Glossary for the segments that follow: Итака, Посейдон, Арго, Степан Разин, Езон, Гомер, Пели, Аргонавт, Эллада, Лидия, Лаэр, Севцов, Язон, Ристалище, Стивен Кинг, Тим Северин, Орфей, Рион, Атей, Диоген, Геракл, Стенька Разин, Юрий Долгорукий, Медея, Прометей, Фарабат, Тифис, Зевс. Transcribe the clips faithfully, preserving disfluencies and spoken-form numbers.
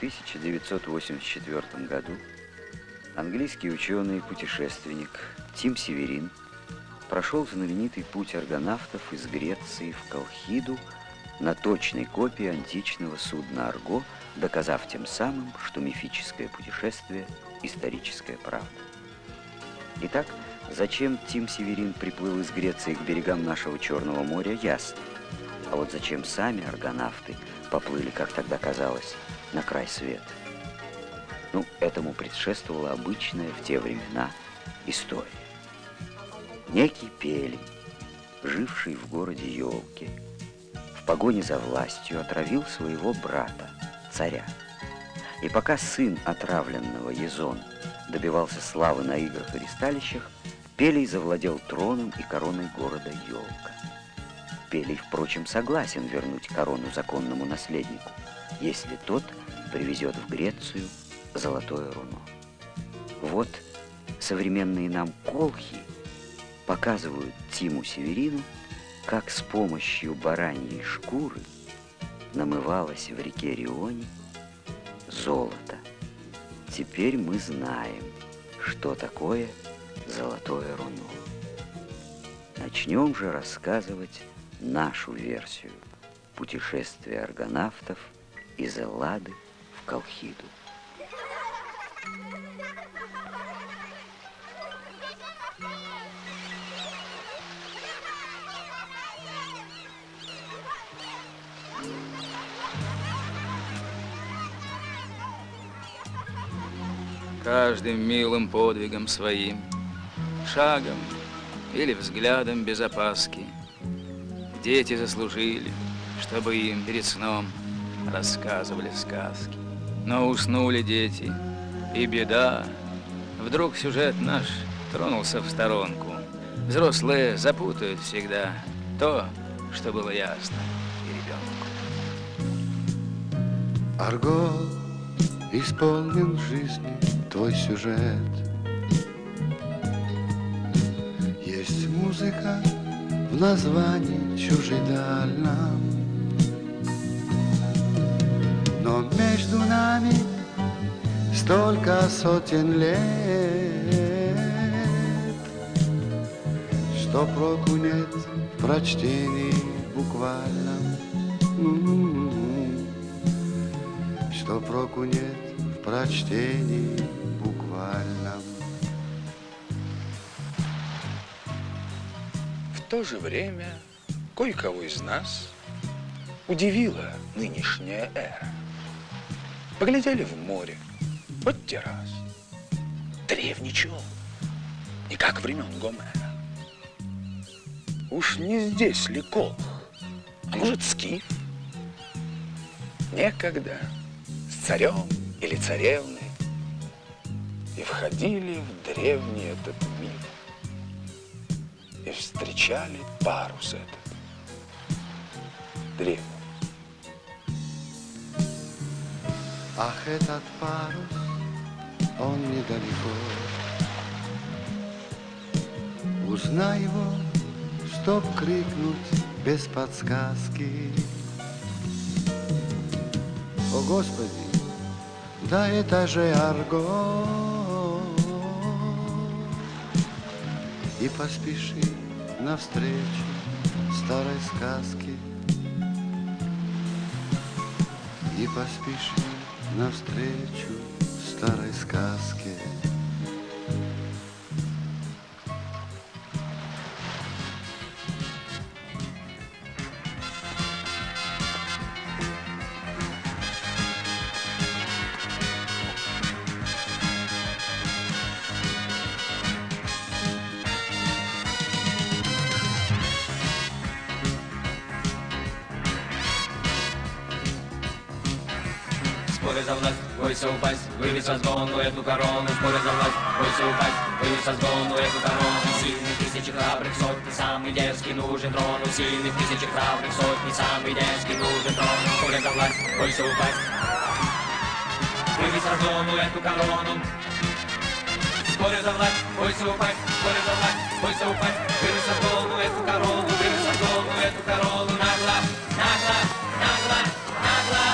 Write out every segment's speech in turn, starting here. тысяча девятьсот восемьдесят четвёртом году английский ученый и путешественник Тим Северин прошел знаменитый путь аргонавтов из Греции в Колхиду на точной копии античного судна «Арго», доказав тем самым, что мифическое путешествие – историческая правда. Итак, зачем Тим Северин приплыл из Греции к берегам нашего Черного моря, ясно. А вот зачем сами аргонавты поплыли, как тогда казалось, на край света? Ну, этому предшествовала обычная в те времена история. Некий Пели, живший в городе Елке, в погоне за властью отравил своего брата, царя. И пока сын отравленного, Езон, добивался славы на играх и ристалищах, Пелий завладел троном и короной города Елка. Пелий, впрочем, согласен вернуть корону законному наследнику, если тот привезет в Грецию золотое руно. Вот современные нам колхи показывают Тиму Северину, как с помощью бараньей шкуры намывалось в реке Рионе золото. Теперь мы знаем, что такое золотое руно. Начнем же рассказывать нашу версию путешествия аргонавтов из Эллады в Колхиду. Каждым милым подвигом своим, шагом или взглядом без опаски дети заслужили, чтобы им перед сном рассказывали сказки. Но уснули дети, и беда. Вдруг сюжет наш тронулся в сторонку. Взрослые запутают всегда то, что было ясно и ребенку. Арго, исполнен жизни твой сюжет. Есть музыка в названии чужедальном, но между нами столько сотен лет, что проку нет в прочтении буквальном, что проку нет в прочтении буквальном. В то же время кое-кого из нас удивила нынешняя эра. Поглядели в море, вот те раз, древничал, не как времен Гомера. Уж не здесь ли колх, а может скиф? Некогда с царем или царевной и входили в древний этот мир. И встречали парус этот, древний. Ах, этот парус, он недалеко. Узнай его, чтоб крикнуть без подсказки. О, Господи, да это же Арго. И поспеши навстречу старой сказке. И поспеши навстречу старой сказке. Вывез со сгону эту корону, споря за власть, бойся упасть, вывез со сгону эту корону. Сильных тысячи храбрых сотни, самый дерзкий нужен трону. Сильных тысячи храбрых сотни, самый дерзкий нужен трону. Споря за власть, бойся упасть, вывез со сгону эту корону. Споря за власть, бойся упасть, споря за власть, бойся упасть, вывез со сгону эту корону, вывез со сгону эту корону. Нагло, нагло, нагло, нагло.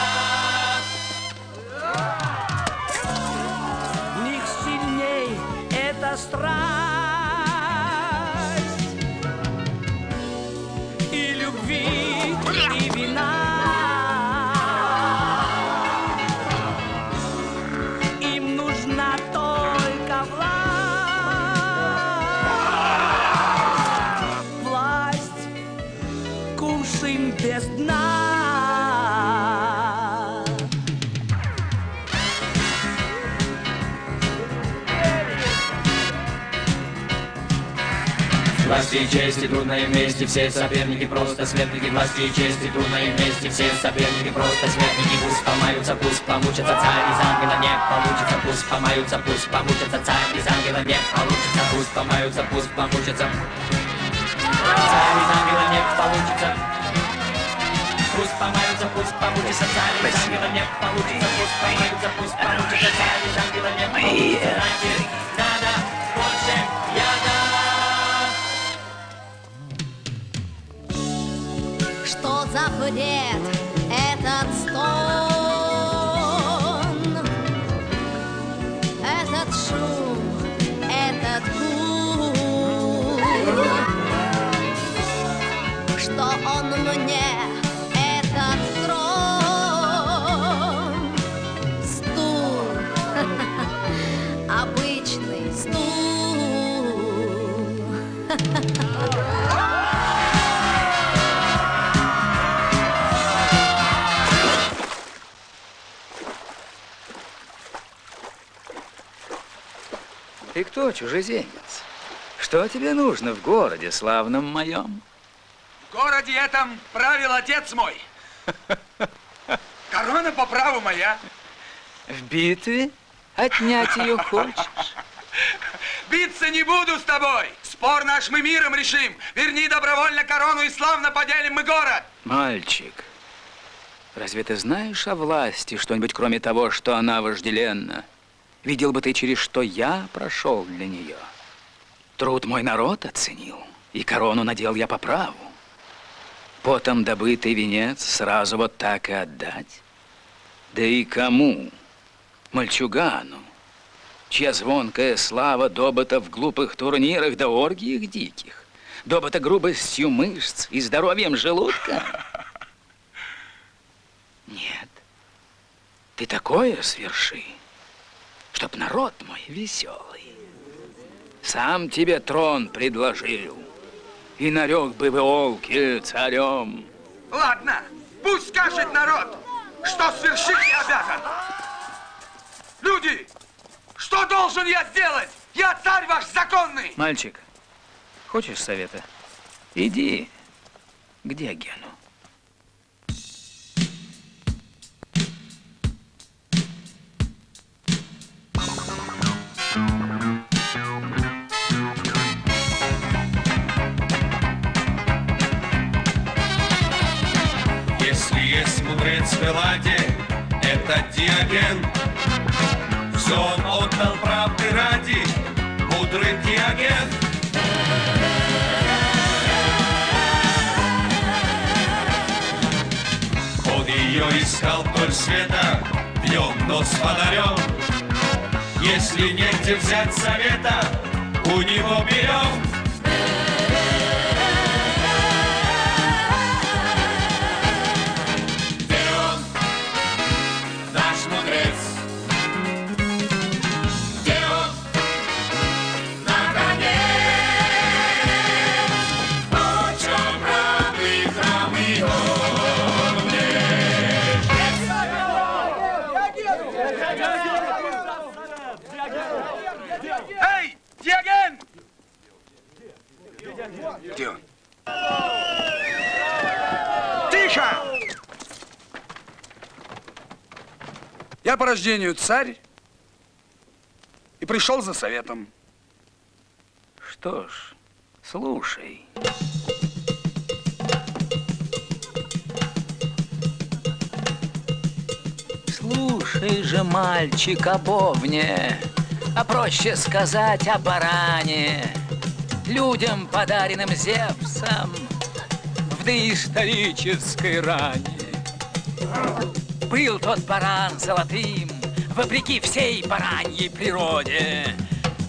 власти и чести, трудно им вместе, все соперники просто смертники. Власти и чести, трудно им вместе, все соперники просто смертники. Пусть помаются, пусть помучатся, царь из ангела не получится. Пусть помаются, пусть помучатся, царь из ангела не получится. Пусть помаются, пусть помучатся, царь из ангела не получится. Пусть помаются, пусть получится, царь из ангела не получится. Пусть помаются, пусть получится, царь из ангела не получится. Значит, надо больше яда. Что за бред этот стон? Этот шум, этот гул. Что он мне? Ты кто, чужеземец? Что тебе нужно в городе славном моем? В городе этом правил отец мой. Корона по праву моя. В битве отнять ее хочешь? Биться не буду с тобой. Спор наш мы миром решим. Верни добровольно корону и славно поделим мы город. Мальчик, разве ты знаешь о власти что-нибудь, кроме того, что она вожделенна? Видел бы ты, через что я прошел для нее. Труд мой народ оценил, и корону надел я по праву. Потом добытый венец сразу вот так и отдать? Да и кому? Мальчугану, чья звонкая слава добыта в глупых турнирах да оргиях диких, добыта грубостью мышц и здоровьем желудка? Нет, ты такое сверши, чтоб народ мой веселый сам тебе трон предложил и нарек бы в Элке царем. Ладно, пусть скажет народ, что свершить я обязан. Люди! Что должен я сделать? Я царь ваш законный! Мальчик, хочешь совета? Иди к Диогену. Если есть мудрец в Элладе, это Диоген. Все он отдал правды ради, мудрый Диоген. Он ее искал вдоль света, днем, но с фонарем. Если негде взять совета, у него берем. Где он? Тише! Я по рождению царь и пришел за советом. Что ж, слушай. Слушай же, мальчик, об овне, а проще сказать о баране. Людям, подаренным Зевсом в доисторической ране. Был тот баран золотым, вопреки всей бараньей природе.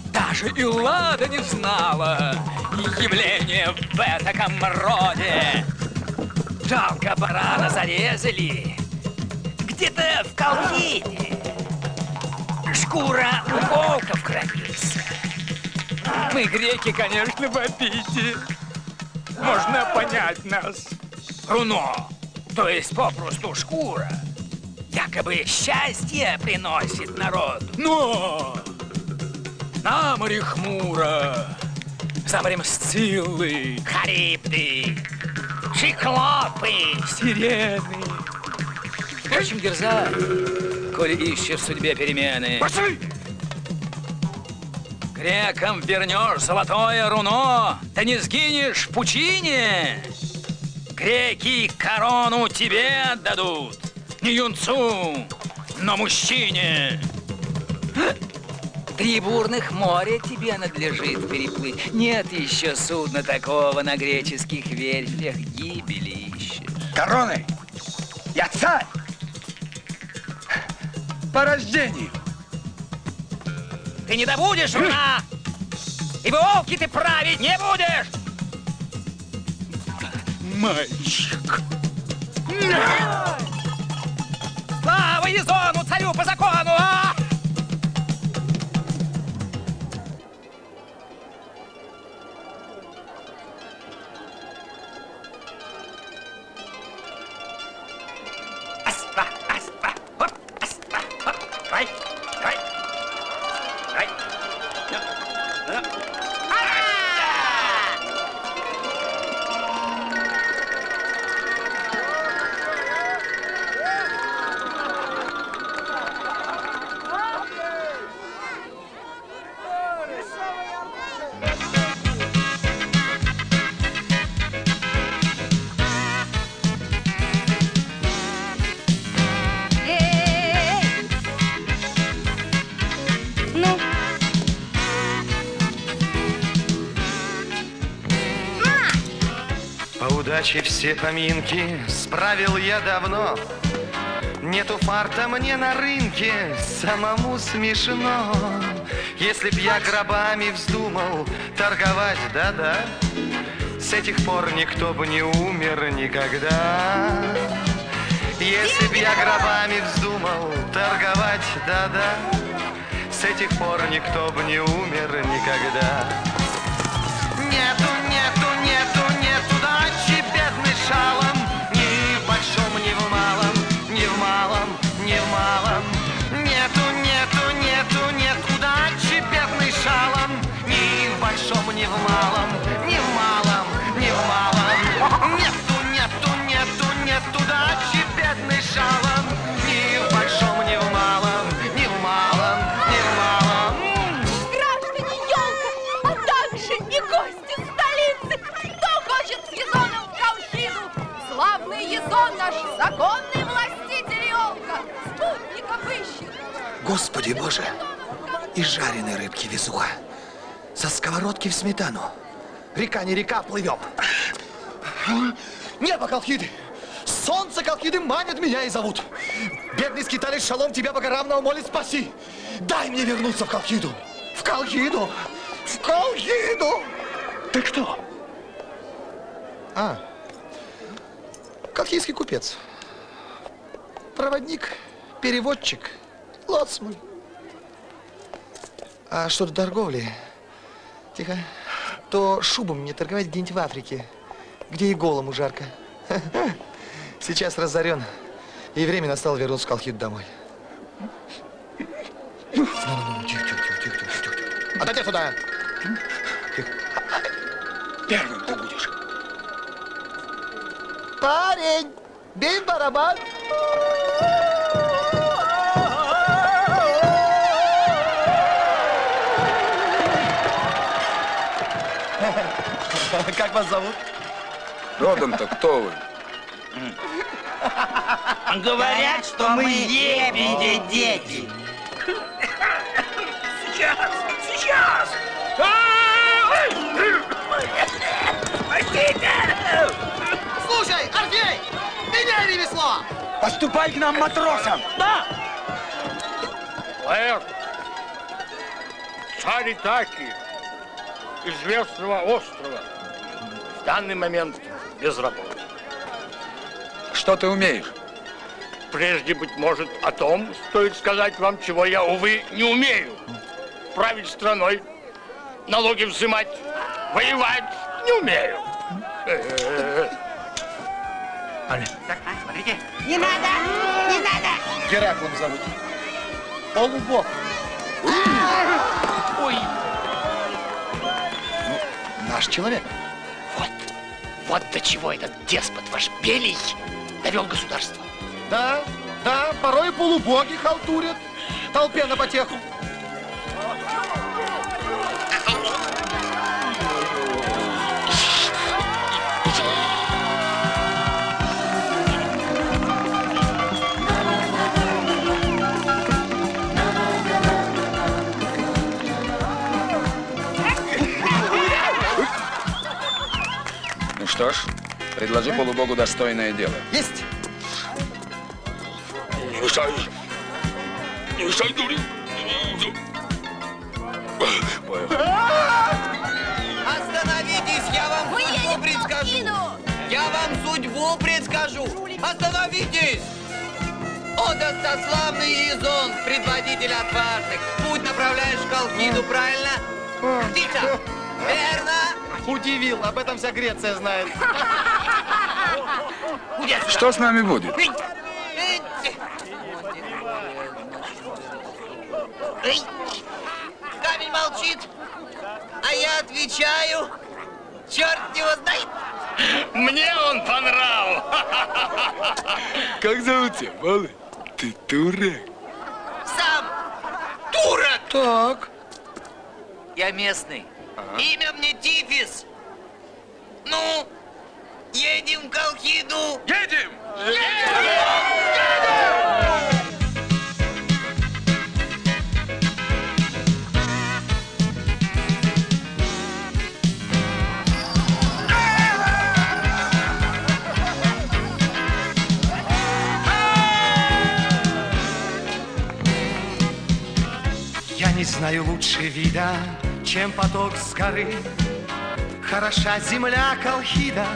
Даже Эллада не знала явления в этаком роде. Жалко, барана зарезали где-то в Колхиде. Шкура у волков хранится. Мы, греки, конечно, в обиде. Можно понять нас. Руно, то есть попросту шкура, якобы счастье приносит народу. Но! На море хмуро, Собрем сциллы, харибды, циклопы, сирены. В общем, дерзай, коли ищешь в судьбе перемены. Пошли! Грекам вернешь золотое руно, да не сгинешь в пучине. Греки корону тебе отдадут, не юнцу, но мужчине. Три бурных моря тебе надлежит переплыть. Нет еще судна такого на греческих верфях, гибели ищешь. Короны! Я царь! По рождению! Ты не добудешь руна! И волки ты править не будешь! Мальчик! На! Слава Езону, царю по закону! А! Все поминки справил я давно. Нету фарта мне на рынке, самому смешно. Если б я гробами вздумал торговать, да-да, с этих пор никто бы не умер никогда. Если б я гробами вздумал торговать, да-да, с этих пор никто бы не умер никогда. Нету, нету, нету, нету дачи. Шалом, ни в большом, ни в малом, ни в малом, ни в малом. Нету, нету, нету, нет удачи, бедный шалом, ни в большом, ни в малом, ни в малом, ни в малом. Нету, нету, нету, нет удачи, бедный шалом, ни в большом, ни в малом, ни в малом, ни в малом. Граждане Елка, а также и гости столицы, кто хочет с Езоном в Колхиду. Славный Езон наш, законный властитель Елка, спутников ищет. Господи Боже, и жареные рыбки везуха, со сковородки в сметану. Река не река, плывем. Небо Колхиды, солнце Колхиды манят меня и зовут. Бедный скиталец шалом тебя богоравного молит, спаси. Дай мне вернуться в Колхиду, в Колхиду, в Колхиду. Ты кто? А, колхийский купец, проводник, переводчик, лоцман. А что до торговли, тихо, то шубами мне торговать где-нибудь в Африке, где и голому жарко. Сейчас разорен, и время настало вернуться в Колхиду домой. Тихо, тихо, тихо, тихо, тихо. Отойди сюда! Тихо. Первым ты будешь. Парень, бей барабан! Как вас зовут? Родом-то кто вы? Говорят, что мы лебеди дети. Сейчас, сейчас! Слушай, Орфей, меня ремесло! Поступай к нам матросам! Да! Лаэр, царь Итаки, известного острова, в данный момент без работы. Что ты умеешь? Прежде, быть может, о том стоит сказать вам, чего я, увы, не умею. Править страной, налоги взимать, воевать не умею. Так, а, смотрите. Не надо! Не надо! Гераклом зовут. Полубог. Ой! ваш человек. Вот, вот до чего этот деспот ваш Пелий довел государство. Да, да, порой полубоги халтурят толпе на потеху. Что ж, предложи полубогу достойное дело. Есть! Не мешай! Не мешай, дури! Остановитесь, я вам Вы судьбу предскажу! Я вам судьбу предскажу! Остановитесь! О, достославный Езон, предводитель отважных! Путь направляешь в Колхиду, правильно? Птица! Верно! Удивил, об этом вся Греция знает. Что с нами будет? Камень молчит, а я отвечаю, черт его знает. Мне он понравился. Как зовут тебя, малый? Ты турок? Сам турок. Так. Я местный. Ага. Имя мне Тифис. Ну, едем в Колхиду. Едем! Едем! Едем! Я не знаю лучше вида, чем поток с горы. Хороша земля Колхида,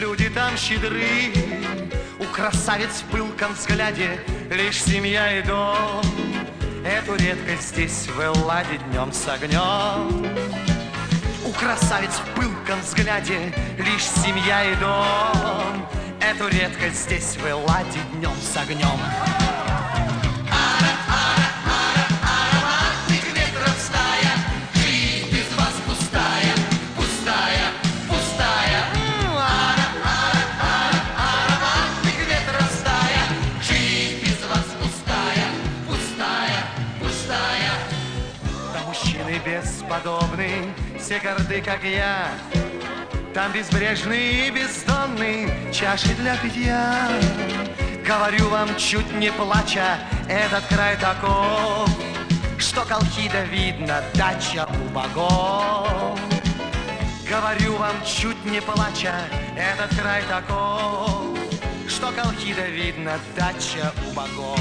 люди там щедры. У красавиц в пылком взгляде лишь семья и дом. Эту редкость здесь в Элладе днем с огнем. У красавиц в пылком взгляде лишь семья и дом. Эту редкость здесь в Элладе днем с огнем. Все горды, как я, там безбрежные и бездонные чаши для питья. Говорю вам, чуть не плача, этот край таков, что Колхида видно дача у богов. Говорю вам, чуть не плача, этот край таков, что Колхида видно дача у богов.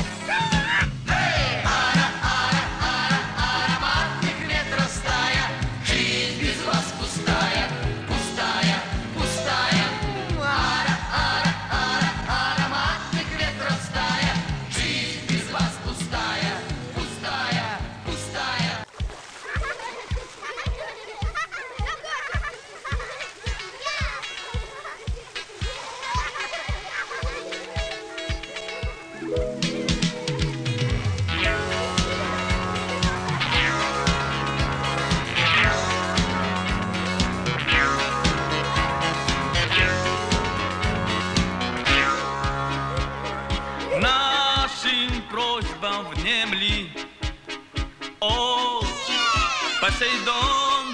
Посейдон,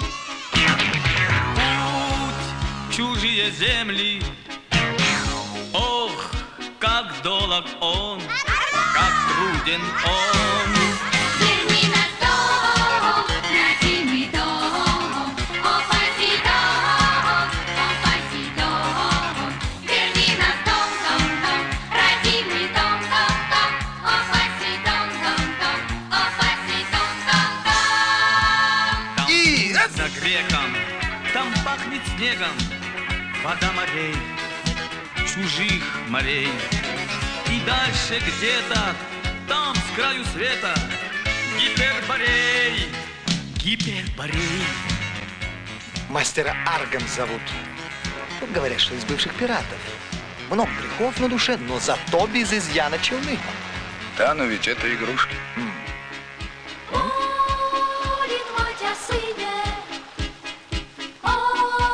путь чужие земли, ох, как долг он, как труден он. Верни нас дом, родимый дом, о Посейдон, о Посейдон. Верни нас дом, дом, дом, родимый дом, дом, дом, о Посейдон, дом, дом, о Посейдон, дом, дом. За греком, там пахнет снегом, вода морей, чужих морей. И дальше где-то, там с краю света, Гиперборей, Гиперборей. Мастера Аргом зовут. Тут говорят, что из бывших пиратов. Много грехов на душе, но зато без изъяна челны. Да, но ведь это игрушки. Улит мать о сыне. Oh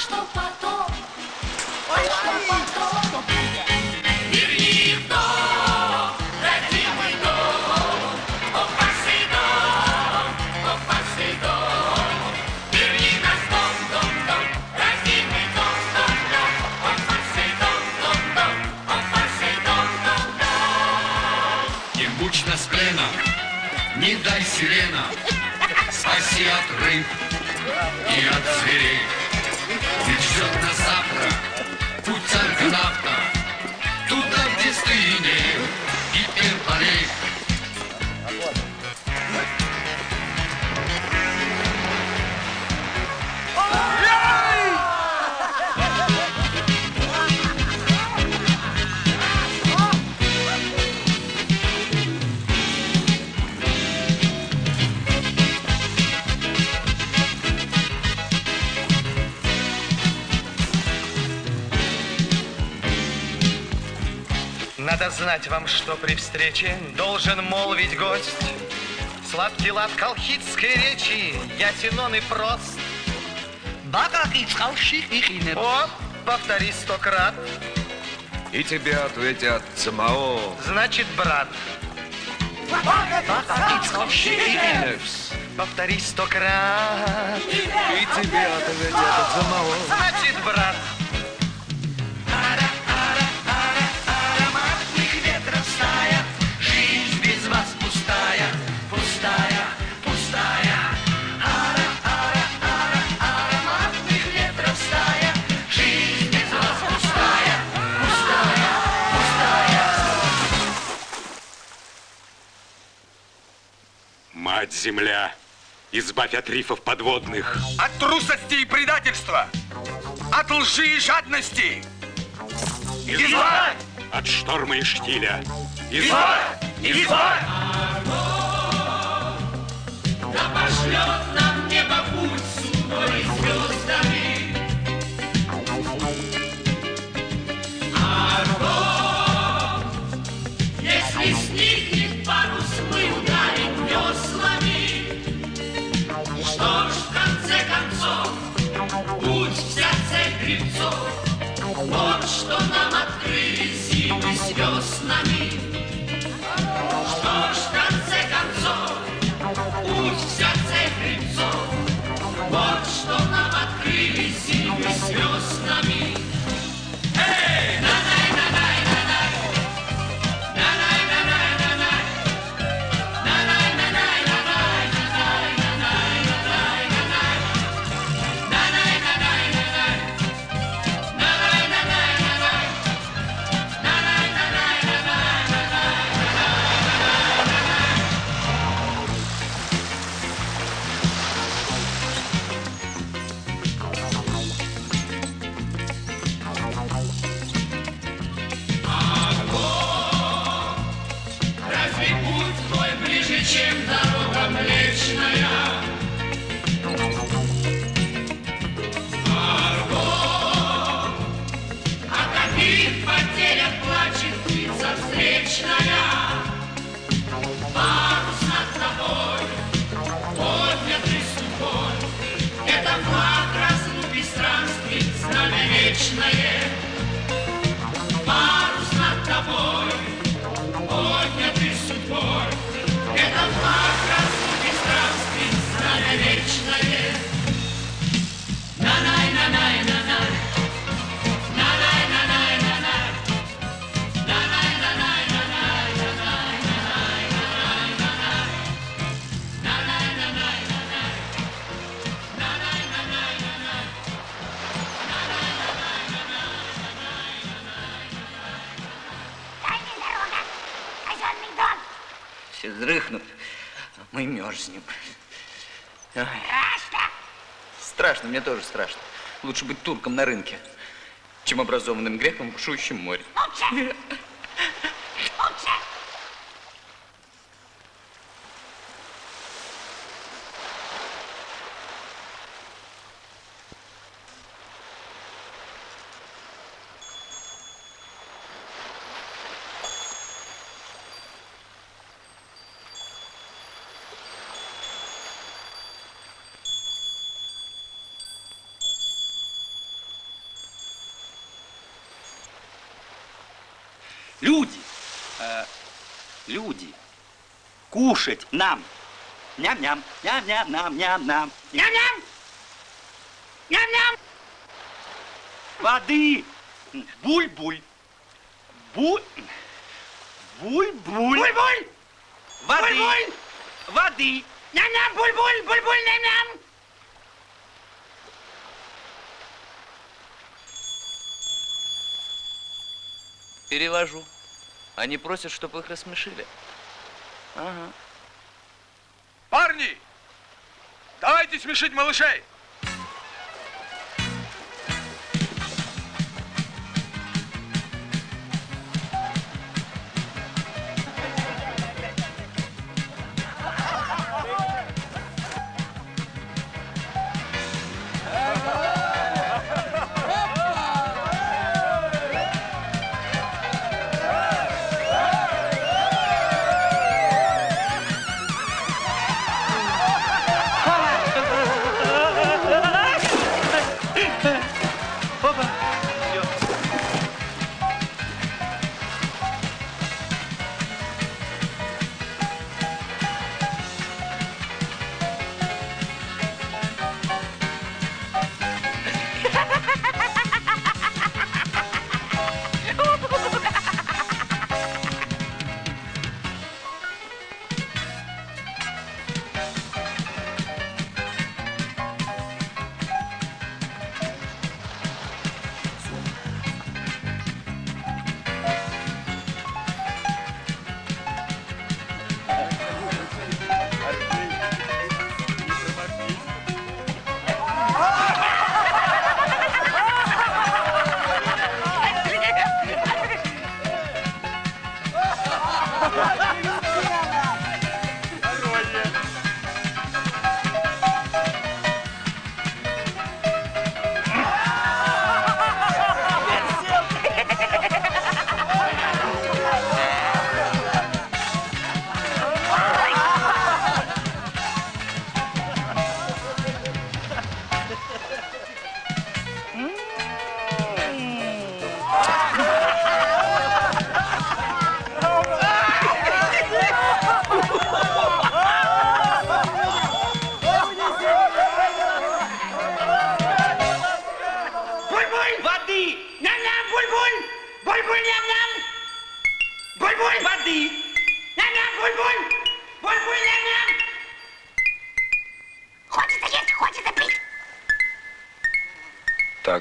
что потом, ой, что потом. Верни в дом, родимый дом, о Посейдон, о Посейдон. Верни нас в дом, дом, дом, родимый дом, дом, дом, о Посейдон, дом, дом, о Посейдон, дом, дом. Не мучь нас пленом, не дай сирена, спаси от рыб и от зверей. Ведь ждет нас завтра путь Аргонавта, туда, в дистыне и перполей. Надо знать вам, что при встрече должен молвить гость. Сладкий лад колхидской речи, ясен он и прост. О, повтори сто крат. И тебе ответят самого. Значит, брат. Повтори сто крат. И тебе ответят самого. Значит, брат. Земля, избавь от рифов подводных, от трусости и предательства, от лжи и жадности. Избавь! Избавь! От шторма и штиля. Избавь! Избавь! Избавь! Арго, да пошлет нам небо путь судьбой и звездами. Арго, если сникнет парус, мы ударим веслами. Что ж, в конце концов, будь вся цель гребцов, вот что нам открыли зимы с веснами. Что ж, в конце концов, будь вся цель гребцов, вот что нам открыли зимы с веснами. Эй! Парус над тобой, поднятый судьбой, это флаг разлуки странствий, знамя вечное. На-най-на-най-на-най. На-най-на-най-на-най. На-най-на-най-на-най-на-най-на-най. На-най-на-най-на-най. На-най-на-най-на-най. Все дрыхнут, а мы мерзнем. Страшно? Страшно, мне тоже страшно. Лучше быть турком на рынке, чем образованным греком, бушующим море. Лучше! Лучше! Люди, э, люди, кушать нам. Ням-ням, ням-ням-ням, ням-ням. Ням-ням! Ням-ням! Воды! Буль-буль! Буль... Буль-буль! Буль-буль! Воды! Буль-буль! Воды! Ням-ням, буль-буль! Буль-буль, ням-ням! Перевожу. Они просят, чтобы их рассмешили. Ага. Парни! Давайте смешить малышей!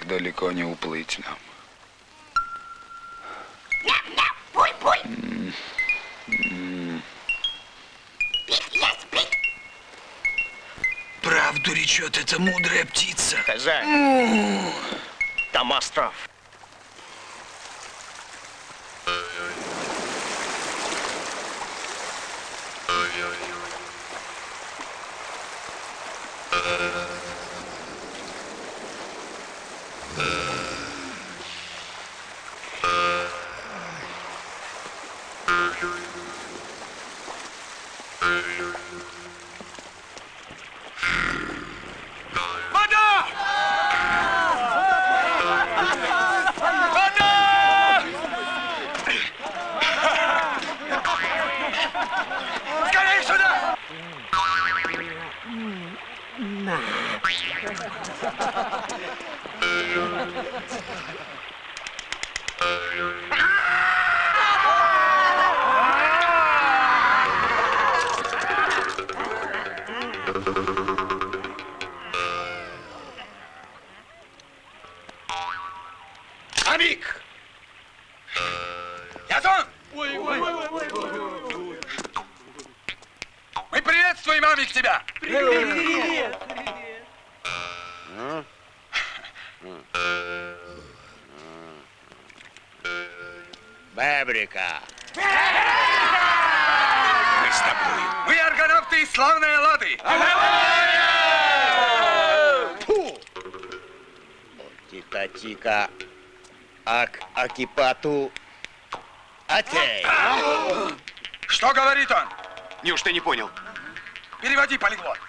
Далеко не уплыть нам. Ням-ням, буль-буль. Пить, есть, пить. Правду речет эта мудрая птица. Хозяин, там остров. Кипату Атей. Что говорит он? Неужто не понял? Переводи, полиглот.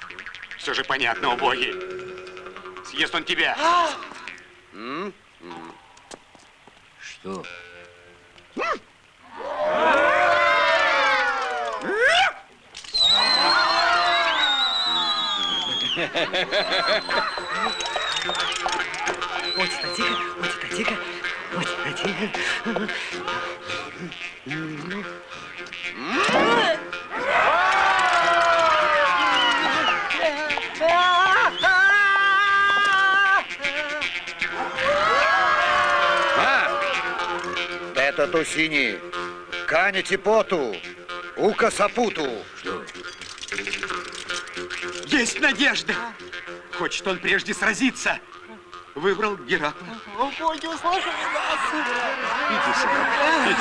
Все же понятно, убогий. Съест он тебя. Что? Очень тихо, очень тихо, очень тихо. Тату синий, канете поту, ука сапуту. Что? Есть надежда. Хочет он прежде сразиться. Выбрал Геракла. О, боги, услышали нас. Иди сюда,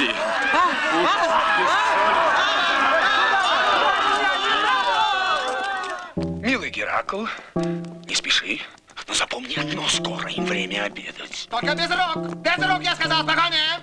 иди. Милый Геракл, не спеши. Но запомни одно, скоро им время обедать. Только без рук, без рук, я сказал, спокойнее.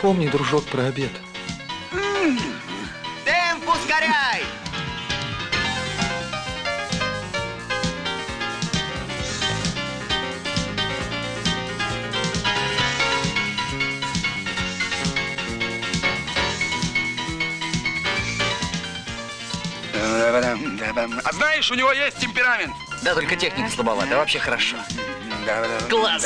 Помни, дружок, про обед. Темпу сгоряй! А знаешь, у него есть темперамент. Да, только техника слабовата, а вообще хорошо. Класс!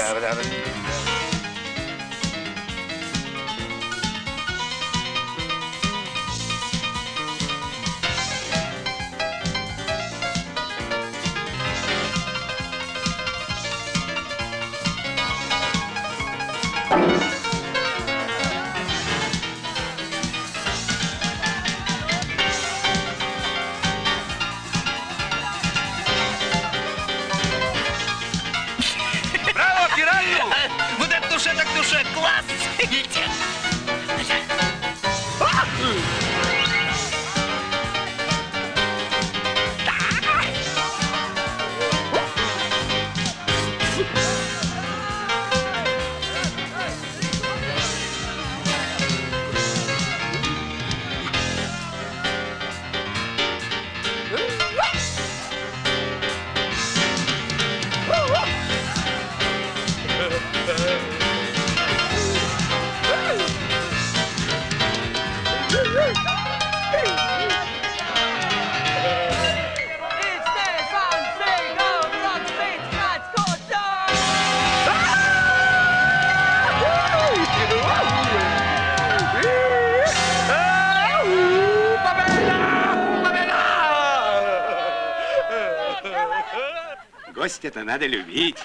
Это надо любить.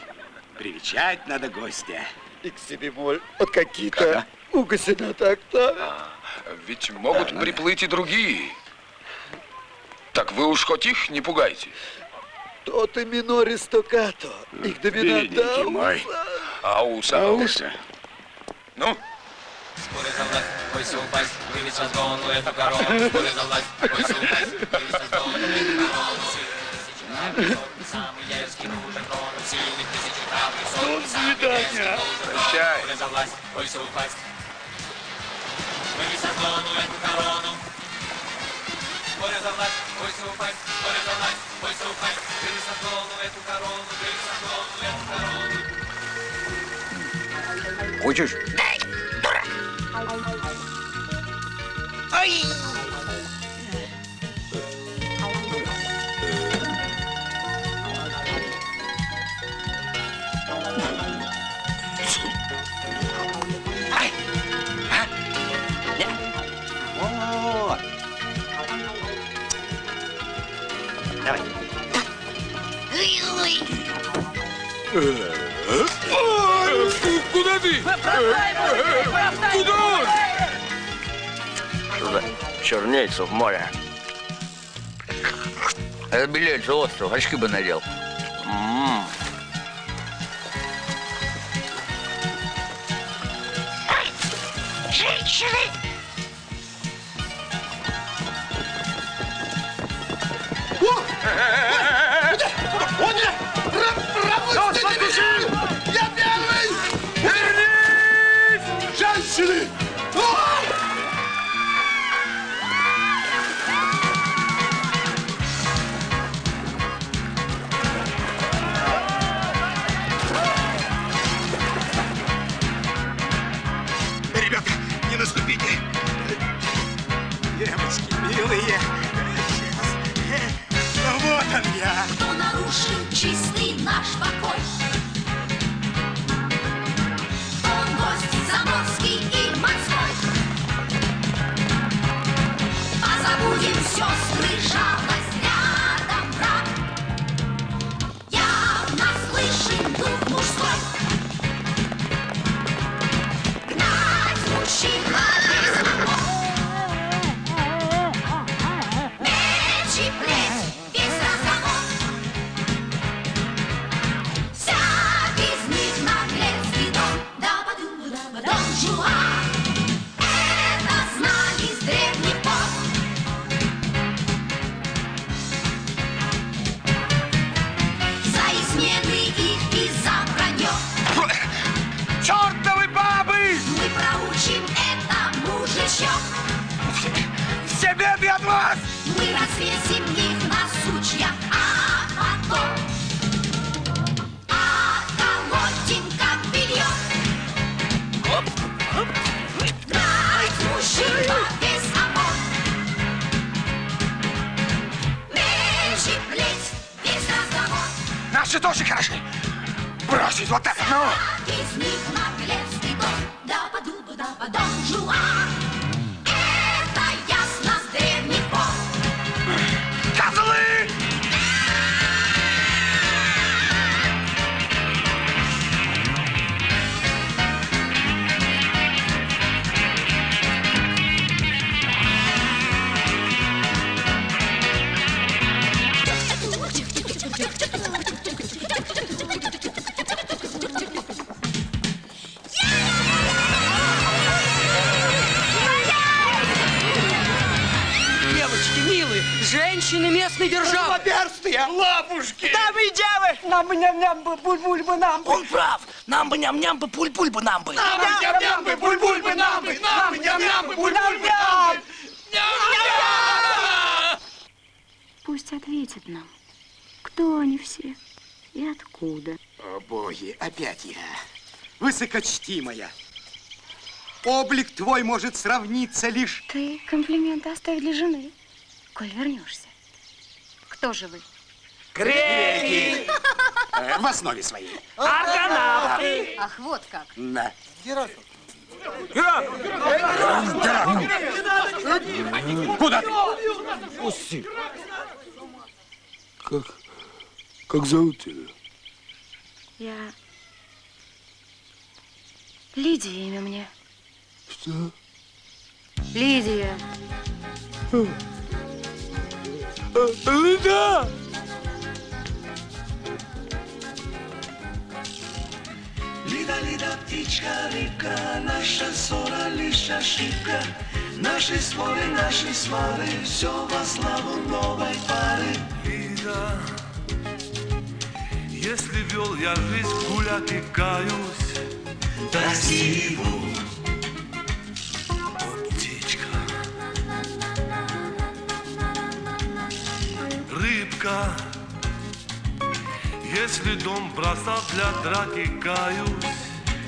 Привечать надо гостя. И к себе моль от какие-то угосина так-то. А, ведь могут да, приплыть да. и другие. Так вы уж хоть их не пугайте. Тот и минори стокато. Их доминанта мой. Ауса. Ауса. Ну? Споры за власть, бой с упасть, вывез вас гону, это корона. Споры за власть, бой с упасть, вывез вас гону, это корона. До свидания. Прощай. Хочешь? Дай, дура. Ай, В море. Это билет же остров, очки бы надел. М-м-м. Он прав! Нам бы ням-ням бы пуль-пуль бы нам бы! Нам бы ням-ням бы пуль-пуль бы нам бы! Нам бы ням-ням бы пуль-пуль бы нам бы! Пусть ответит нам, кто они все и откуда. О, боги, опять я. Высокочтимая, облик твой может сравниться лишь... Ты комплименты оставь для жены, коль вернешься. Кто же вы? Греки! В основе своей. Аргонавты! Ах, вот как. Да. Геракл! Геракл! Геракл! Куда ты? Пусти. Как... Как зовут тебя? Я... Лидия имя мне. Что? Лидия. Лида! Лида, Лида, птичка, рыбка, наша ссора лишь ошибка. Наши споры, наши свары, все во славу новой пары. Лида, если вел я жизнь, гуль опекаюсь. Прости его, о, птичка. Рыбка, если дом бросал для драки, каюсь.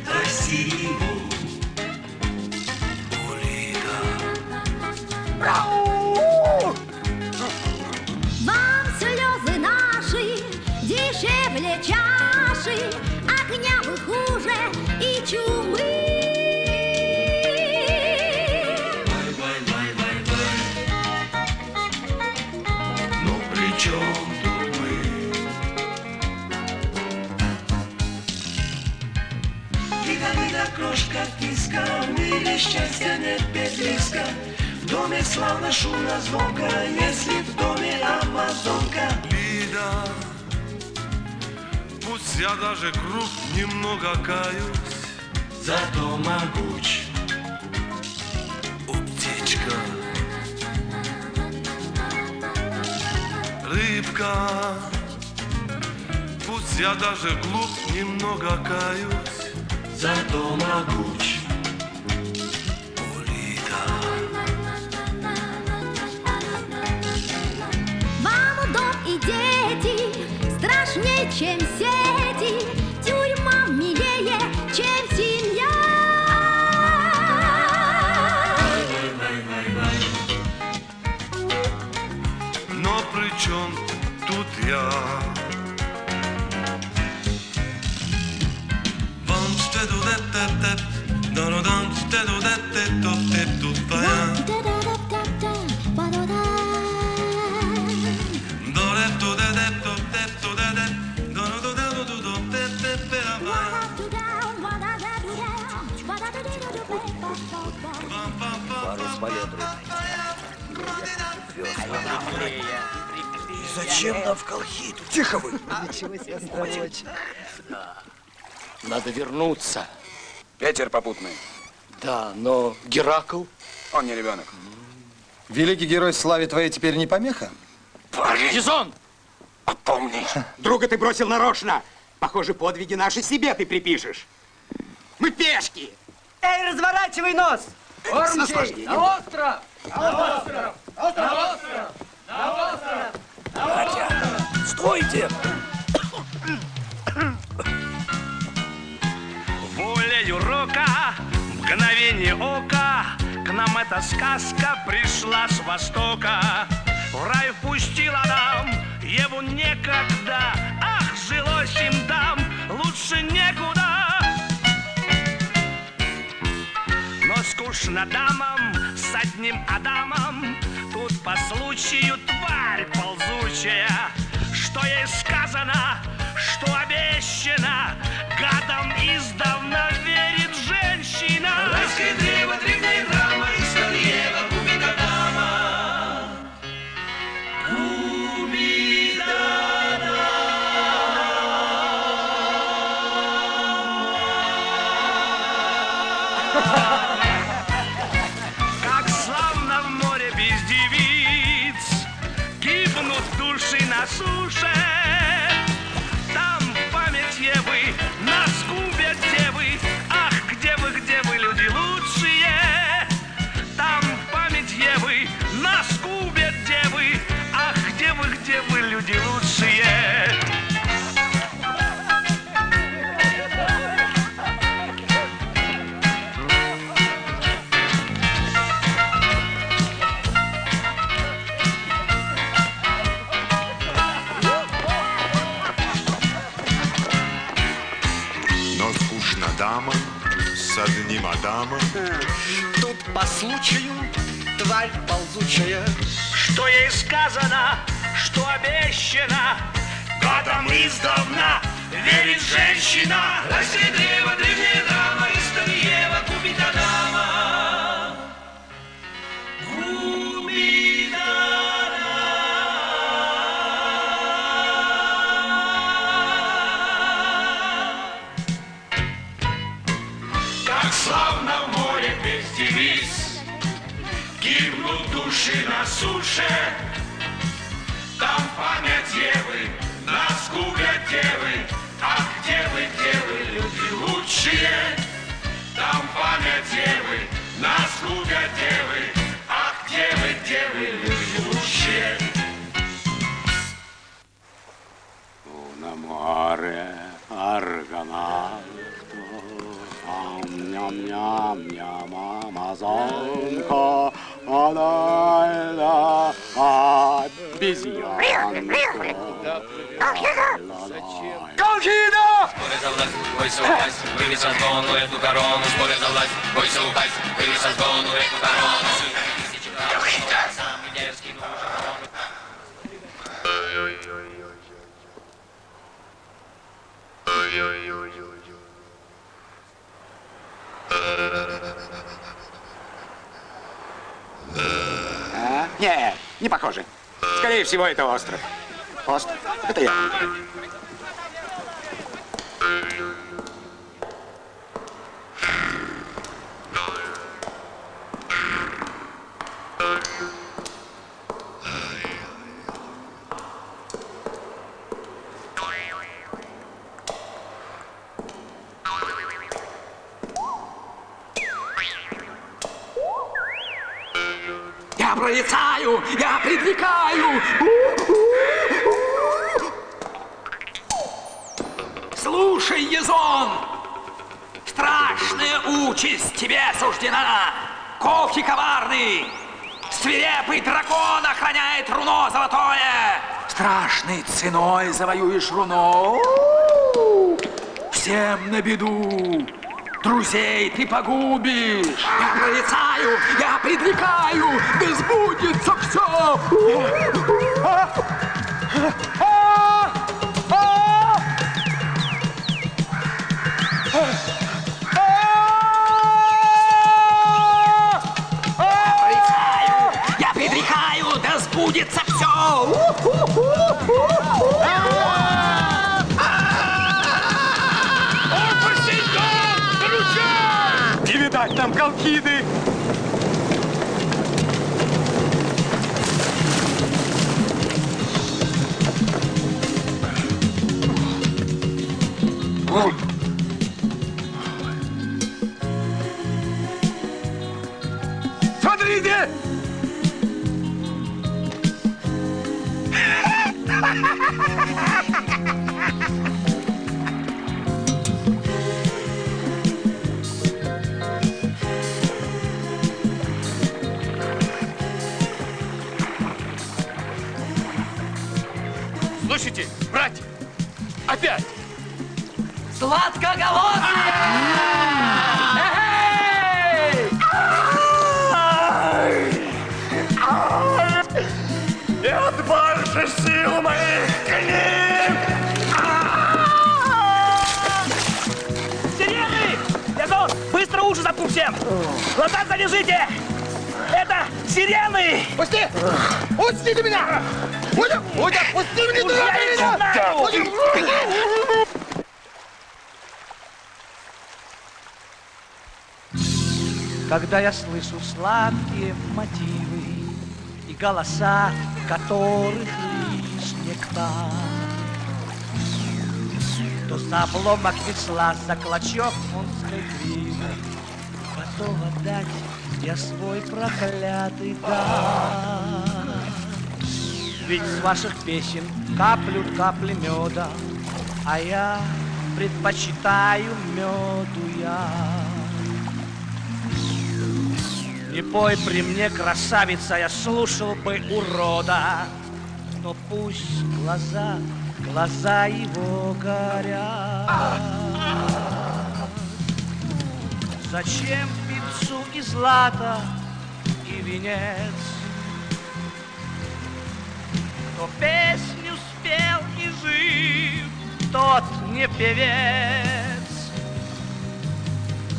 Прости его, о, Лида. Вам слезы наши дешевле чаши, огня вы хуже и чумы. Крошка киска, у мире счастья нет без риска. В доме славно, шумно, звонко, если в доме амазонка. Лида, пусть я даже груб, немного каюсь, зато могуч. Утечка, рыбка, пусть я даже глуп, немного каюсь, зато могуч. Улита. Вам дом и дети страшнее, чем сети, тюрьма милее, чем семья. Но при чем тут я? Зачем нам в Колхиду? Тихо вы! Надо вернуться. Ветер попутный. Да, но Геракл? Он не ребенок. Великий герой славе твоей теперь не помеха? Парень! Езон! Опомни! Друга ты бросил нарочно. Похоже, подвиги наши себе ты припишешь. Мы пешки! Эй, разворачивай нос! Ормчий! На остров! На остров! На остров! На остров! На остров! Стойте! Волею рока, мгновение ока, к нам эта сказка пришла с востока. В рай впустил Адам Еву некогда, ах, жилось им там лучше некуда. Но скучно дамам с одним Адамом, тут по случаю тварь ползучая. Что ей сказано, что обещано, гадам издавна верит женщина. Райское древо, древняя драма, история Ева губит Адама. Губит Адама. Как славно в море без девиц гибнут души на суше. Одним Адамом. Тут по случаю тварь ползучая. Что ей сказано, что обещано, гадам издавна верит женщина. Райское древо, древняя драма, история Ева губит Адама. Губит славно в море без девиц гибнут души на суше. Там память Евы, нас губят девы. Ах, девы, девы, люди лучшие. Там память Евы, нас губят девы. Ах, девы, девы, люди лучшие. На море Аргонавт. Ням-ням-ням, амазонка, она... Колхида! Споры за власть, бойся упасть, вылез от звону эту корону. Споры за власть, бойся упасть, вылез от звону эту корону. Колхида! А? Нет, не похоже. Скорее всего, это остров. Остров. Это я. Я прорицаю, я предрекаю. Слушай, Езон, страшная участь тебе суждена. Колкий коварный, свирепый дракон охраняет руно золотое. Страшной ценой завоюешь руно. Всем на беду. Друзей ты погубишь. Я прорицаю, я предрекаю, да сбудется все. Я прорицаю, я предрекаю, да сбудется все. Там Колхиды! Смотрите! Слушайте, братья, опять! Сладкоголосые! Нет больше сил моих книг! Сирены! Язон, быстро уши запу всем! Глаза залежите! Это сирены! Пусти! Пустите меня! Будем! Будем! Пусти меня! Туда, Будем! Когда я слышу сладкие мотивы и голоса, которых лишь нектар, то за обломок весла, за клочок мунской гривы готов отдать я свой проклятый дар. Ведь с ваших песен каплют капли меда, а я предпочитаю меду я. Не пой при мне, красавица, я слушал бы урода, но пусть глаза, глаза его горят. Зачем певцу и злато, и венец? Кто песню спел и жив, тот не певец.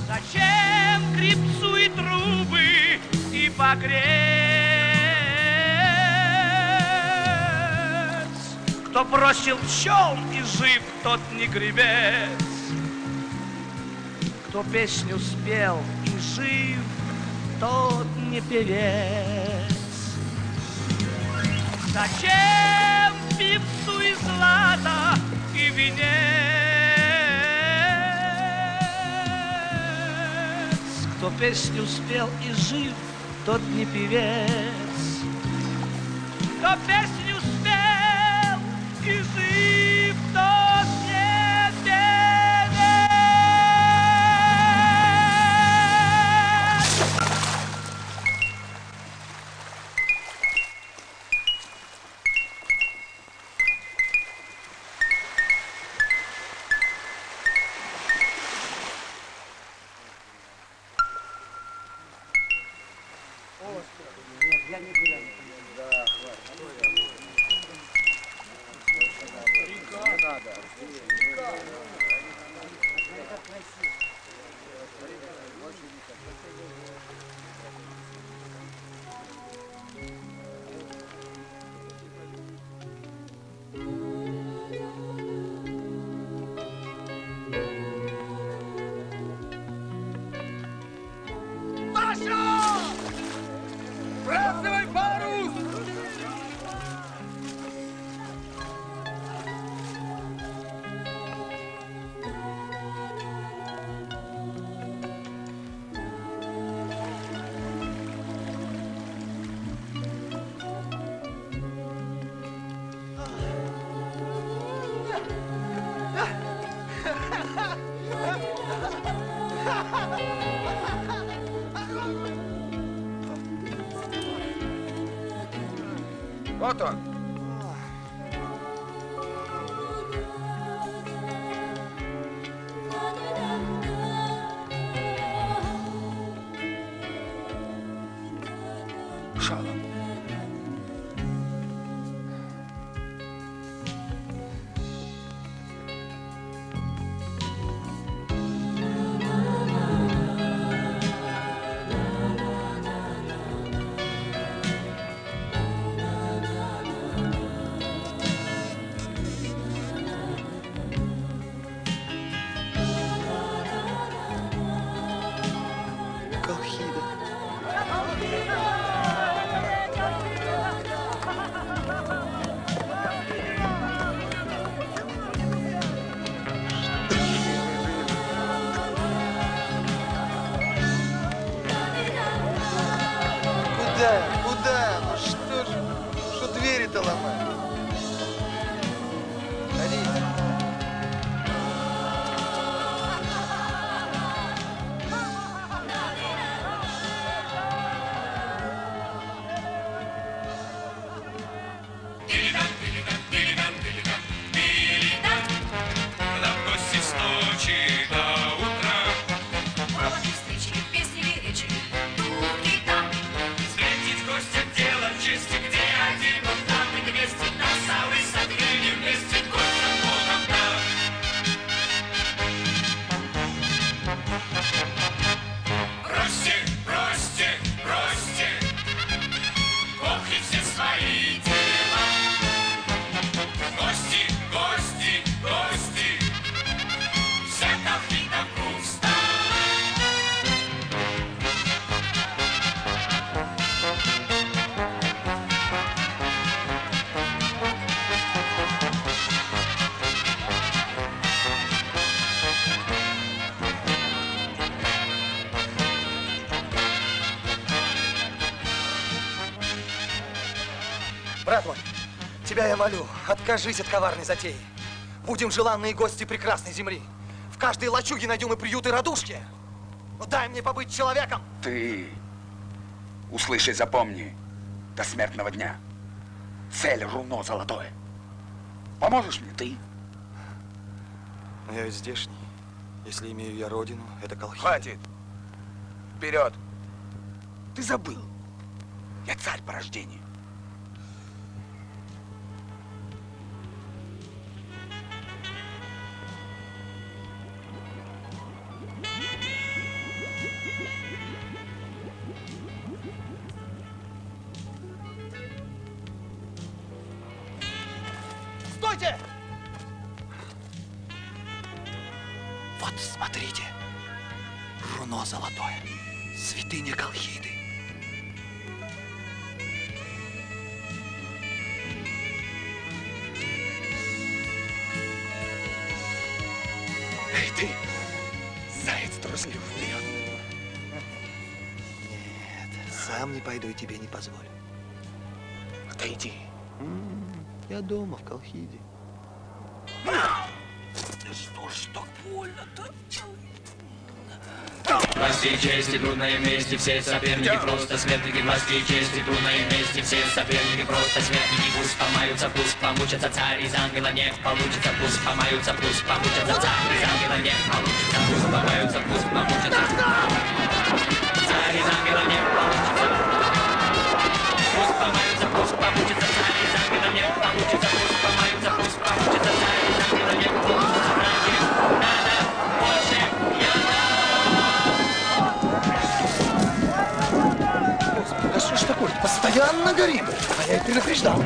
Зачем крепцу и трубы, и погребец? Кто бросил челн и жив, тот не гребец. Кто песню спел и жив, тот не певец. Зачем певцу и злато, и венец? Кто песню спел и жив, тот не певец. Кто песню спел и жив, тот не певец. Вот он. Я молю, откажись от коварной затеи. Будем желанные гости прекрасной земли. В каждой лачуге найдем и приют, и радушки. Но дай мне побыть человеком. Ты услыши, запомни до смертного дня. Цель руно золотое. Поможешь мне ты? Но я ведь здешний. Если имею я родину, это Колхида. Хватит. Вперед. Ты забыл. Я царь по рождению. Тебе не позволю. Отойди. Я дома, в Колхиде. Что ж так больно-то? Власти и чести, трудное вместе, все соперники просто смертники. Власти и чести, трудное вместе, все соперники просто смертники. Пусть помаются, пусть помучатся, царь из ангела не получится. Пусть помаются, пусть помучатся, царь из ангела не получится. Пусть помаются, пусть помучатся, царь из ангела не получится. Пусть помаются, пусть помучатся, царь из ангела не получится. Пусть помаются, пусть помучатся, царь из ангела не получится. Надо больше яда. Господи, да что ж такое-то? Постоянно горим. А я и предупреждал.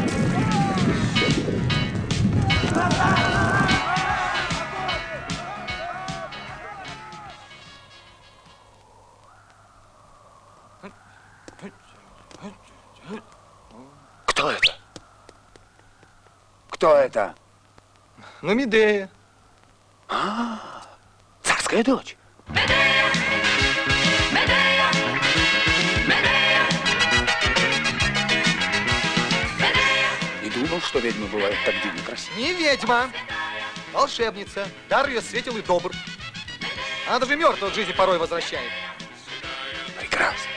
Кто это? Ну, Медея. А, царская дочь. Медея! Медея! Медея! Медея! Не думал, что ведьмы бывают так дивно красивы. Не ведьма. Волшебница. Дар ее светил и добр. Она даже мертвых в жизни порой возвращает. Прекрасно.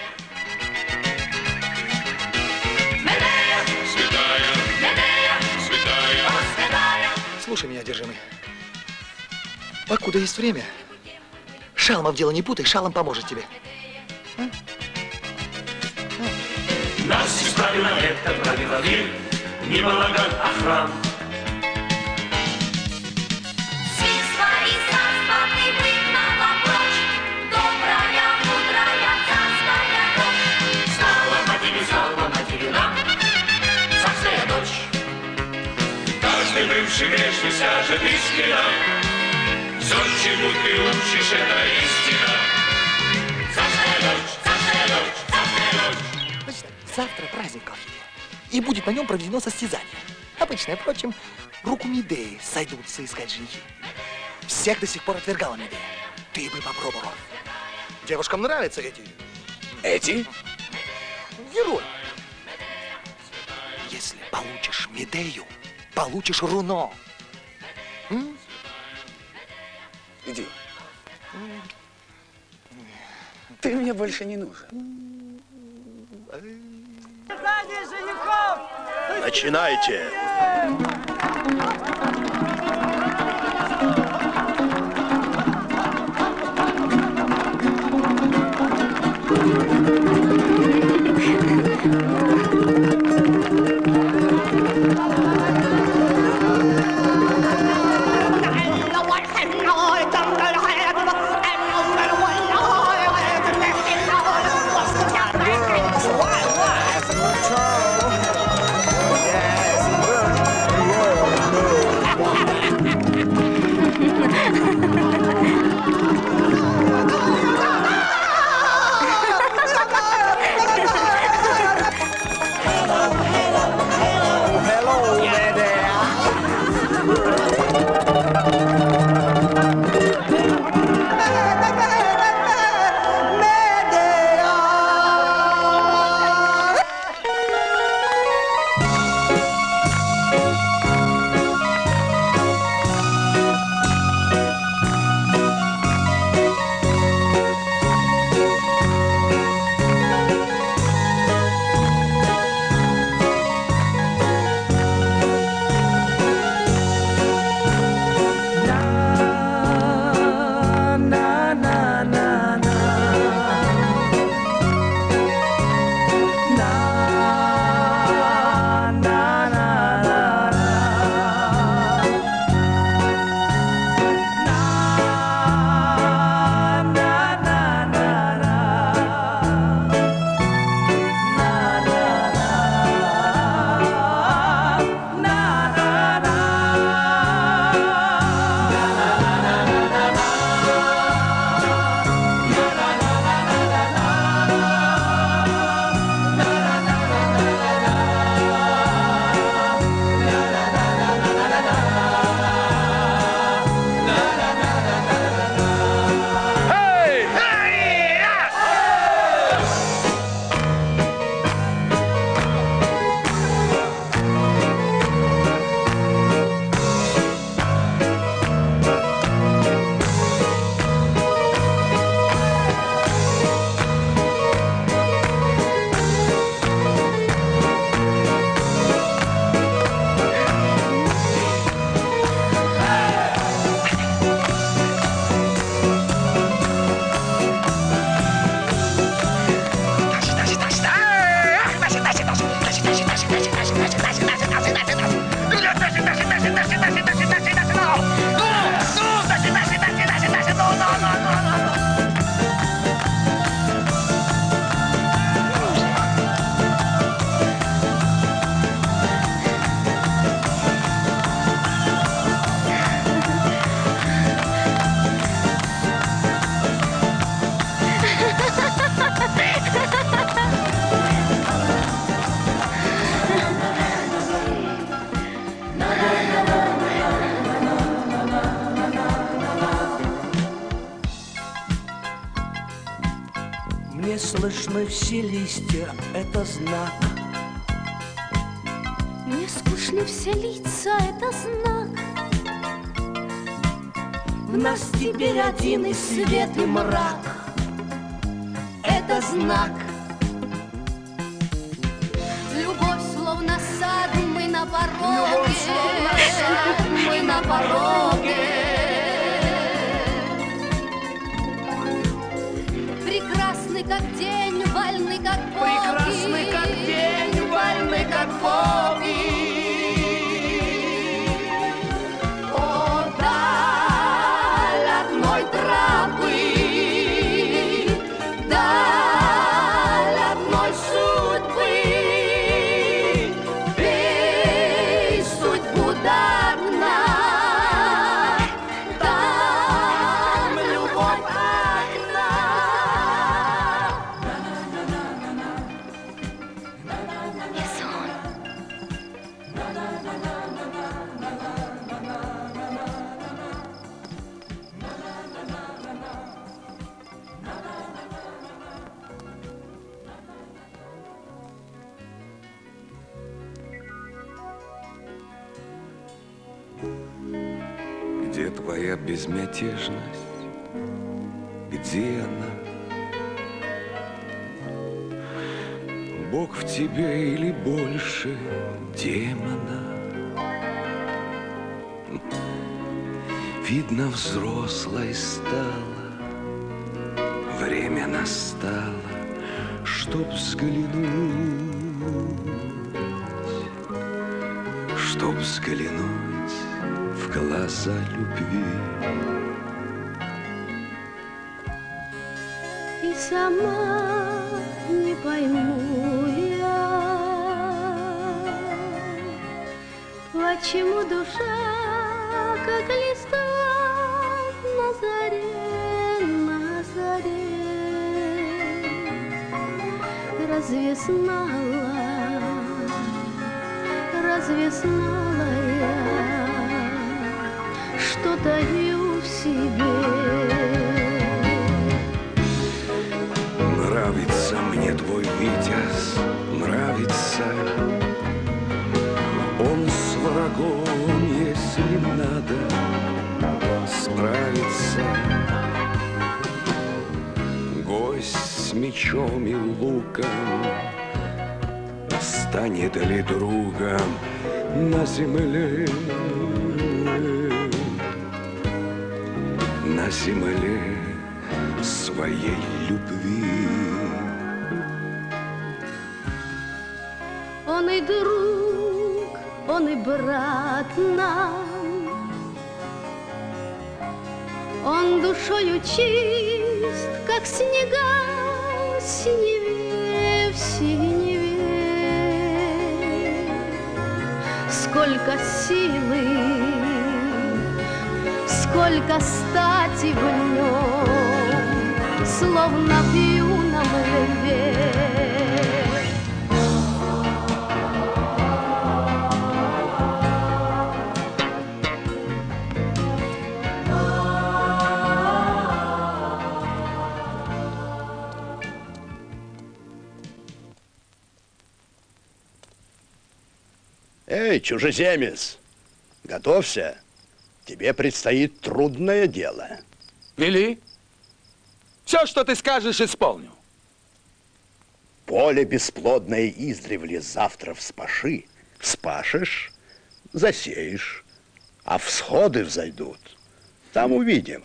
Медея! Святая! Послушай меня, одержимый. Покуда есть время, шалом в дело не путай, шалом поможет тебе. А? А? Нас исправило это правило, не полагал охран. Бывший грешный сажет искренно, все, чему ты учишь, это истина. Завтра ночь, завтра ночь, завтра ночь. Значит, завтра праздник Колхиды, и будет на нем проведено состязание. Обычное, впрочем, руку Медеи сойдутся искать женихи. Всех до сих пор отвергала Медея. Ты бы попробовал. Девушкам нравятся эти... Эти? Герои. Если получишь Медею, получишь руно. М? Иди. Ты мне больше не нужен. Начинайте. Слышны все листья, это знак. Мне скучны все лица, это знак. В нас теперь один и свет, и мрак. Это знак. Любовь словно сад, мы на пороге. Любовь словно сад, мы на пороге. Безмятежность, где она? Бог в тебе или больше демона? Видно, взрослой стала, время настало, чтоб взглянуть, чтоб взглянуть в глаза любви. И сама не пойму я, почему душа, как листва на заре, на заре. Разве знала, разве знала я, что таю в себе? Нравится мне твой Витязь, нравится. Он с врагом, если надо, справится. Гость с мечом и луком станет ли другом на земле? На земле своей любви. Он и друг, он и брат нам, он душою чист, как снега в синеве, в синеве. Сколько силы, сколько стати в нем, словно в юном льве. Эй, чужеземец, готовься. Тебе предстоит трудное дело. Вели, все, что ты скажешь, исполню. Поле бесплодное издревле завтра вспаши. Вспашешь, засеешь, а всходы взойдут. Там увидим.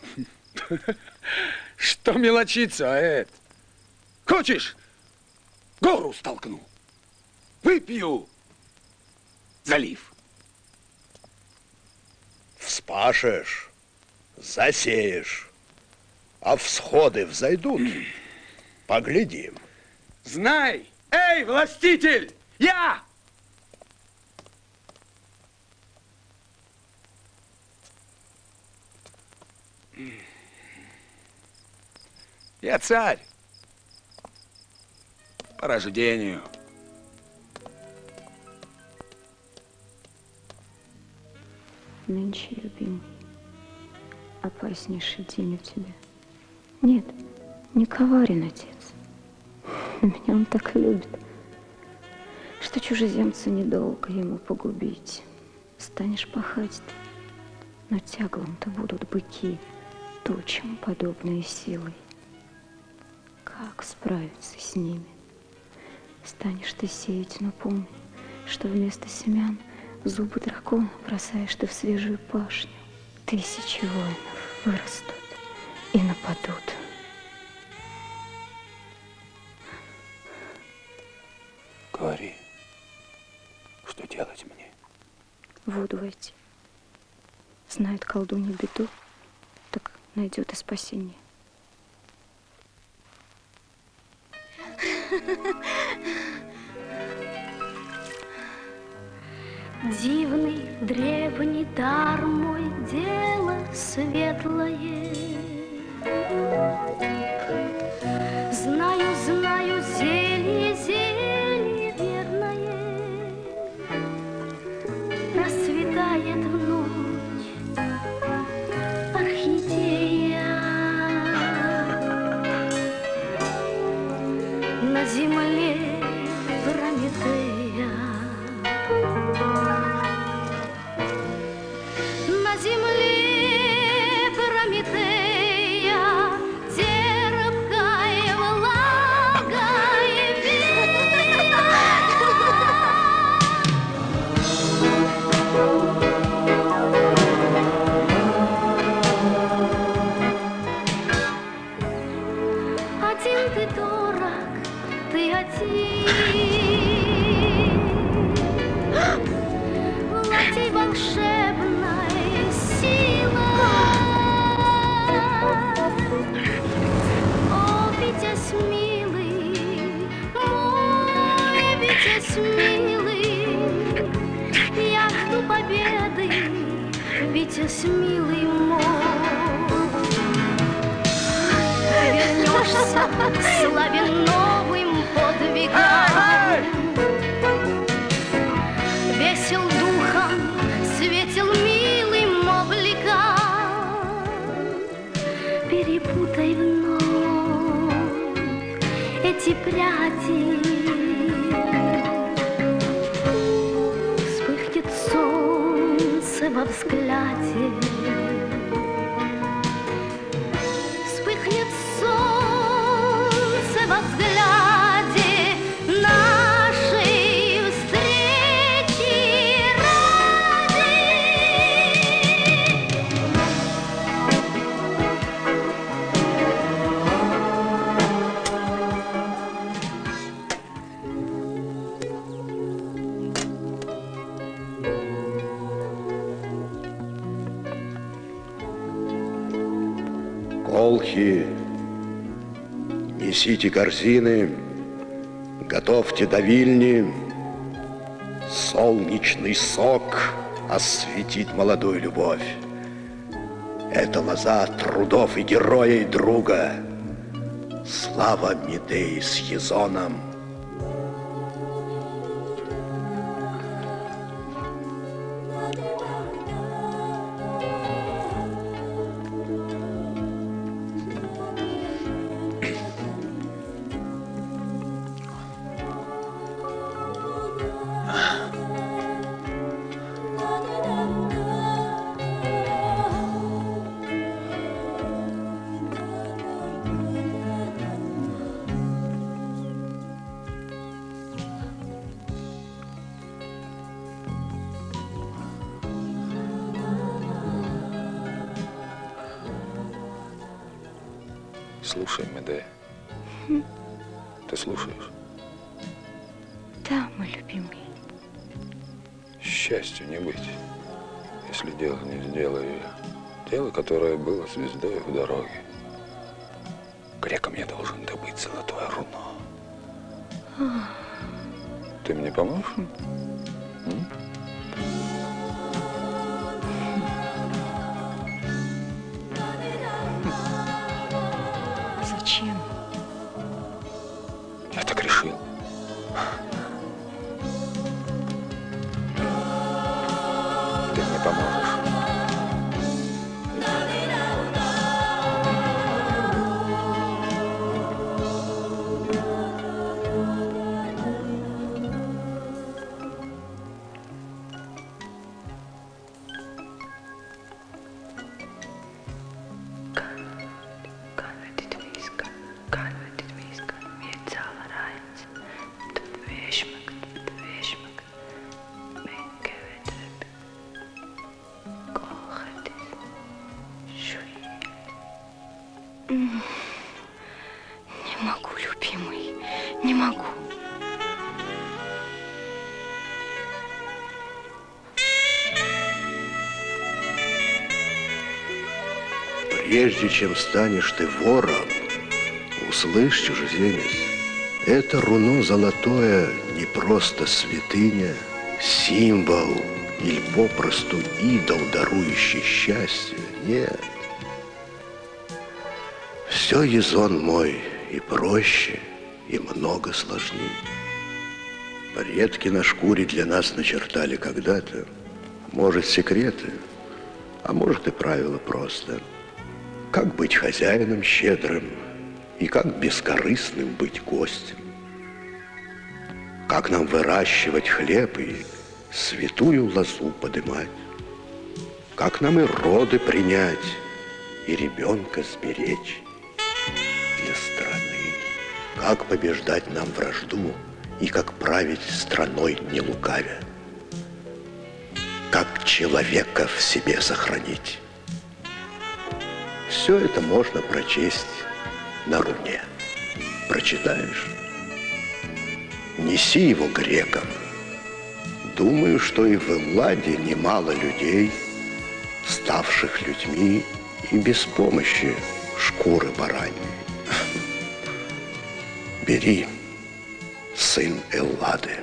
Что мелочиться, Аэт? Хочешь, гору столкну, выпью залив. Вспашешь, засеешь, а всходы взойдут. Поглядим. Знай, эй, властитель, я! Я царь. По рождению. Нынче, любимый, опаснейший день у тебя. Нет, не коварен отец. Но меня он так любит, что чужеземцу недолго ему погубить. Станешь пахать ты, но тяглом-то будут быки, тучам подобные силой. Как справиться с ними? Станешь ты сеять, но помни, что вместо семян зубы дракона бросаешь ты в свежую пашню. Тысячи воинов вырастут и нападут. Говори, что делать мне? В воду войти. Знает колдунья беду, так найдет и спасение. Дивный древний дар мой, дело светлое. Знаю, знаю, зелье, зелье верное расцветает в ночь орхидея. На земле Прометея, на земле Прометея, терпкая влага и вина. Один ты дорог, ты один. Волшебная сила, о, Витязь милый, мой Витязь милый, я жду победы, Витязь милый мой. Ты вернешься славен новым подвигом, весел духом, светил милым обликом. Перепутай вновь эти пряди, вспыхнет солнце во взгляде, вспыхнет солнце во взгляде. Колхи, несите корзины, готовьте давильни, солнечный сок осветит молодую любовь. Это лоза трудов и героя, и друга. Слава Медеи с Езоном. Слушай, Медея, хм. Ты слушаешь? Да, мой любимый. Счастью не быть, если дело не сделаю я. Дело, которое было звездой в дороге. Греком я должен добыть золотое руно. Ах. Ты мне поможешь? М? Не могу, любимый, не могу. Прежде чем станешь ты вором, услышь, чужеземец, это руно золотое не просто святыня, символ или попросту идол, дарующий счастье. Нет. Все, Езон мой, и проще, и много сложнее. Предки на шкуре для нас начертали когда-то. Может, секреты, а может, и правила просто. Как быть хозяином щедрым, и как бескорыстным быть гостем. Как нам выращивать хлеб и святую лозу подымать. Как нам и роды принять, и ребенка сберечь для страны. Как побеждать нам вражду, и как править страной не лукавя. Как человека в себе сохранить. Все это можно прочесть на руне. Прочитаешь? Неси его грекам. Думаю, что и в Элладе немало людей, ставших людьми и без помощи шкуры бараньи. Бери, сын Эллады.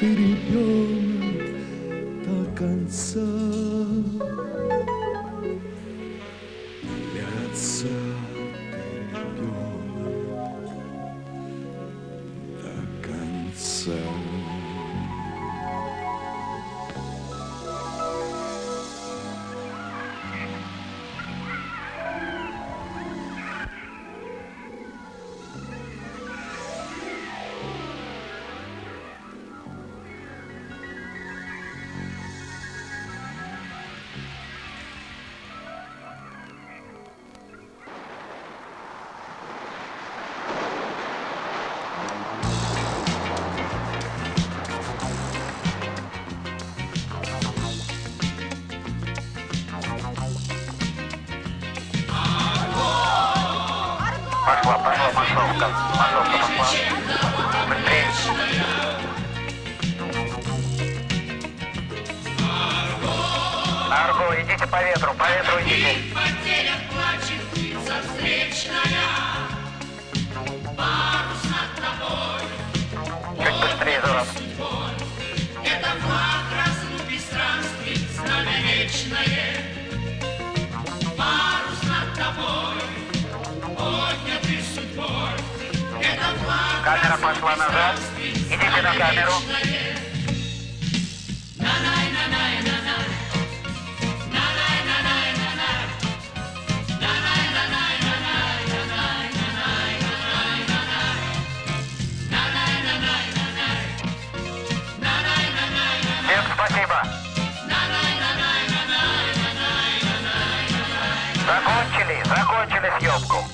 Ты ребенок, Пошла, пошла, массовка. Массовка пошла. Быстрее. Арго, идите по ветру, по ветру идите. Чуть быстрее, Зоров. Это флаг красных бесстрастий, знамя вечное. Камера пошла назад. Идите на камеру. Всем спасибо. Закончили, закончили съемку.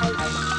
Bye.